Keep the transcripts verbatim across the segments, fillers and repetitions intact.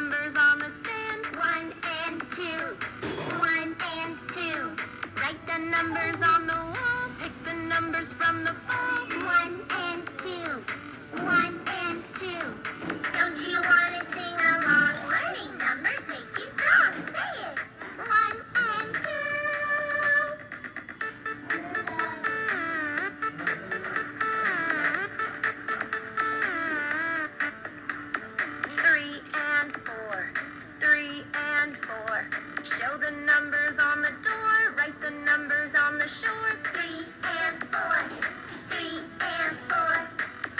numbers on the sand. One and two. One and two. Write the numbers on the wall. Pick the numbers from the bowl. One and two. One and two. Don't you want to sing along? Learning numbers makes you strong. Say it. One and two. Three and four. Three and four. Show the numbers on the door. Write the numbers on the shore. Three and four. Three and four.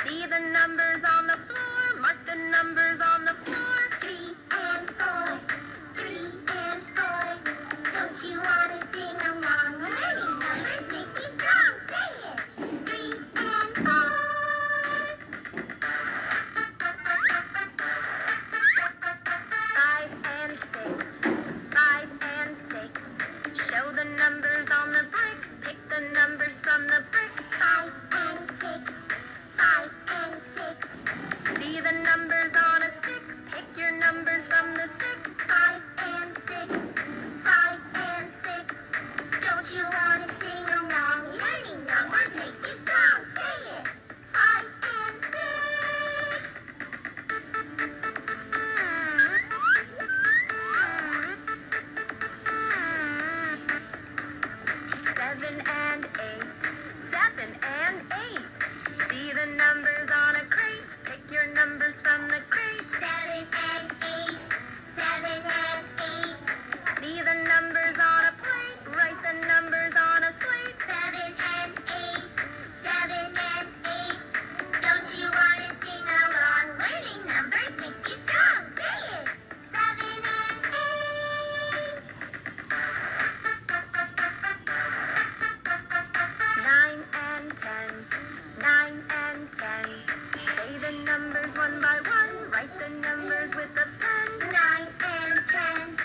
See the numbers on the floor. Mark the numbers on the floor. Three and four. Three and four. Don't you want to sing along? Learning numbers makes you strong. Say it. Three and four. Five and six. Five and six. Show the numbers on the bricks. Pick the numbers from the bricks. Five and six. Five and six. See the numbers on a stick. Pick your numbers from the stick. Five and six. Five and six. Don't you want to sing along? Learning numbers makes you strong. Say it. Five and six. Seven and eight. Seven and eight. See the numbers on a crate. Pick your numbers from the crate. Seven and eight. Seven and eight. See the numbers on a plate. Write the numbers on a slate. Seven and eight. Seven and eight. Don't you want to sing along? Learning numbers makes you strong. Say it. Seven and eight. Nine and ten. Nine and ten. Say the numbers one by one. Write the numbers with a pen. Nine and ten.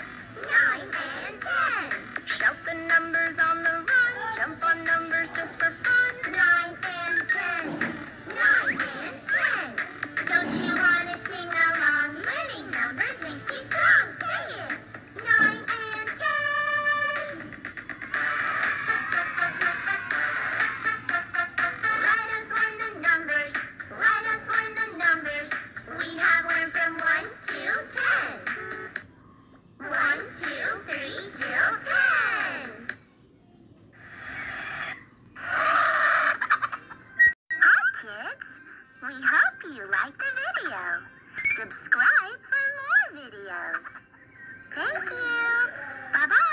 Nine and ten. Shout the numbers on the run. Jump on numbers just for fun. Nine and ten. Nine and ten. Don't you want to sing along? Learning numbers makes you strong. Say it. Nine and ten. Let us learn the numbers. Let us learn the numbers. We have learned from one to ten. One, two, three, till ten. Hi, kids. We hope you like the video. Subscribe for more videos. Thank you. Bye-bye.